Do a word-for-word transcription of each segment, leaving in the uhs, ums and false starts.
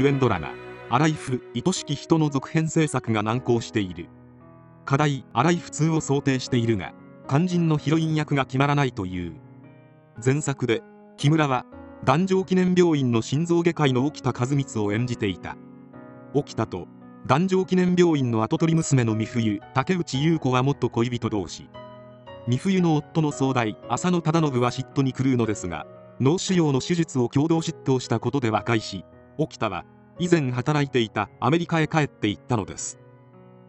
主演ドラマ「Aライフ 愛しき人」の続編制作が難航している。課題「Aライフツー」を想定しているが、肝心のヒロイン役が決まらないという。前作で木村は壇上記念病院の心臓外科医の沖田和光を演じていた。沖田と壇上記念病院の跡取り娘の美冬竹内優子は元恋人同士。美冬の夫の総代浅野忠信は嫉妬に狂うのですが、脳腫瘍の手術を共同執刀したことで和解し、沖田は以前働いていたアメリカへ帰っていったのです。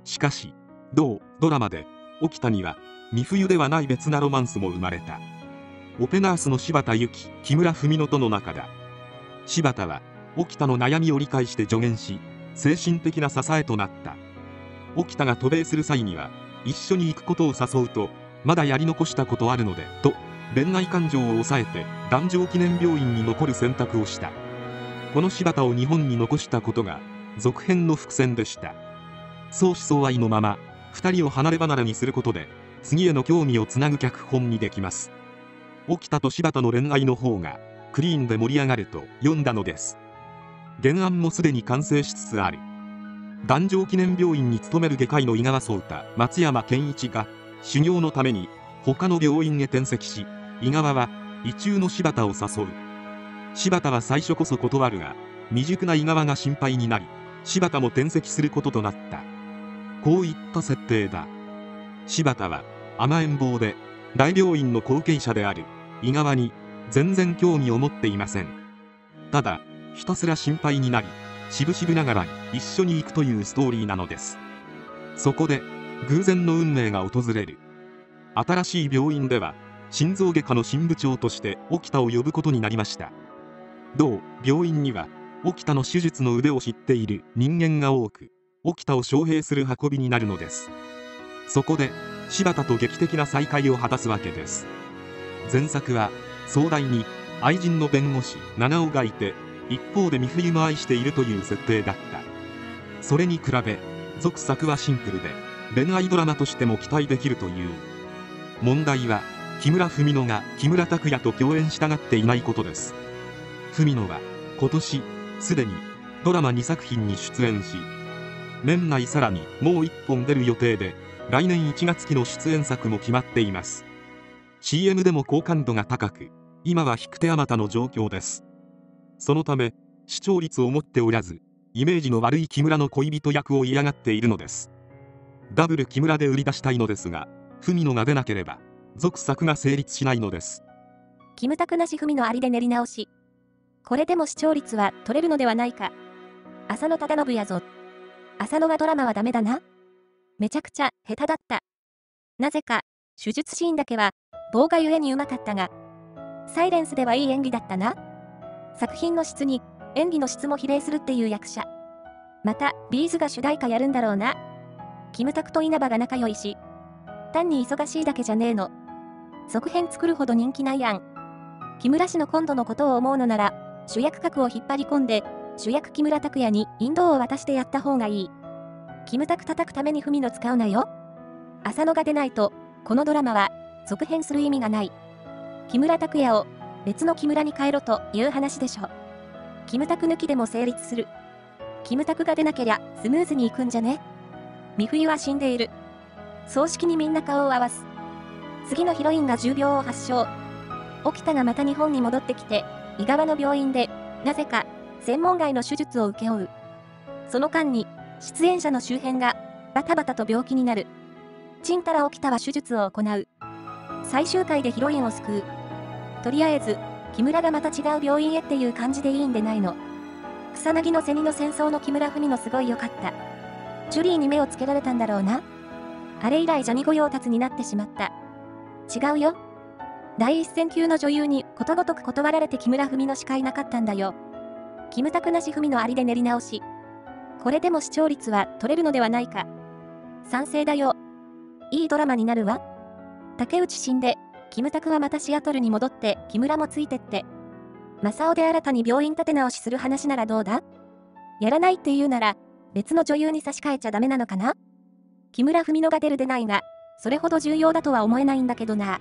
しかし同ドラマで沖田には美冬ではない別なロマンスも生まれた。オペナースの柴田由紀、木村文乃との仲だ。柴田は沖田の悩みを理解して助言し、精神的な支えとなった。沖田が渡米する際には一緒に行くことを誘うと、まだやり残したことあるのでと恋愛感情を抑えて壇上記念病院に残る選択をした。この柴田を日本に残したことが続編の伏線でした。相思相愛のままふたりを離れ離れにすることで、次への興味をつなぐ脚本にできます。沖田と柴田の恋愛の方がクリーンで盛り上がると読んだのです。原案もすでに完成しつつある。壇上記念病院に勤める外科医の井川壮太、松山健一が修行のために他の病院へ転籍し、井川は意中の柴田を誘う。柴田は最初こそ断るが、未熟な井川が心配になり、柴田も転籍することとなった。こういった設定だ。柴田は甘えん坊で大病院の後継者である井川に全然興味を持っていません。ただひたすら心配になり、しぶしぶながら一緒に行くというストーリーなのです。そこで偶然の運命が訪れる。新しい病院では心臓外科の新部長として沖田を呼ぶことになりました。同病院には沖田の手術の腕を知っている人間が多く、沖田を招聘する運びになるのです。そこで柴田と劇的な再会を果たすわけです。前作は壮大に愛人の弁護士七尾がいて、一方で美冬も愛しているという設定だった。それに比べ続作はシンプルで、恋愛ドラマとしても期待できるという。問題は木村文乃が木村拓哉と共演したがっていないことです。文乃は今年すでにドラマにさくひんに出演し、年内さらにもういっぽん出る予定で、来年いちがつ期の出演作も決まっています。 シーエム でも好感度が高く、今は引く手あまたの状況です。そのため視聴率を持っておらず、イメージの悪い木村の恋人役を嫌がっているのです。ダブル木村で売り出したいのですが、文乃が出なければ続作が成立しないのです。キムタクなし文乃ありで練り直し。これでも視聴率は取れるのではないか。浅野忠信やぞ。浅野はドラマはダメだな。めちゃくちゃ下手だった。なぜか手術シーンだけは棒がゆえにうまかったが、サイレンスではいい演技だったな。作品の質に演技の質も比例するっていう役者。またビーズが主題歌やるんだろうな。キムタクと稲葉が仲良いし、単に忙しいだけじゃねえの。続編作るほど人気ないやん。木村氏の今度のことを思うのなら、主役格を引っ張り込んで主役木村拓哉に引導を渡してやった方がいい。キムタク叩くために文乃使うなよ。浅野が出ないとこのドラマは続編する意味がない。木村拓哉を別の木村に変えろという話でしょ。キムタク抜きでも成立する。キムタクが出なけりゃスムーズにいくんじゃね。美冬は死んでいる。葬式にみんな顔を合わす。次のヒロインが重病を発症。沖田がまた日本に戻ってきて、井川の病院でなぜか専門外の手術を請け負う。その間に出演者の周辺がバタバタと病気になる。ちんたら沖田は手術を行う。最終回でヒロインを救う。とりあえず木村がまた違う病院へっていう感じでいいんでないの。草薙のセニの戦争の木村文乃すごい良かった。ジュリーに目をつけられたんだろうな。あれ以来ジャニ御用達になってしまった。違うよ。第一線級の女優にことごとく断られて木村文乃しかいなかったんだよ。キムタクなし文乃ありで練り直し。これでも視聴率は取れるのではないか。賛成だよ。いいドラマになるわ。竹内死んでキムタクはまたシアトルに戻って、木村もついてって、マサオで新たに病院立て直しする話ならどうだ。やらないっていうなら別の女優に差し替えちゃダメなのかな。木村文乃が出る出ないがそれほど重要だとは思えないんだけどな。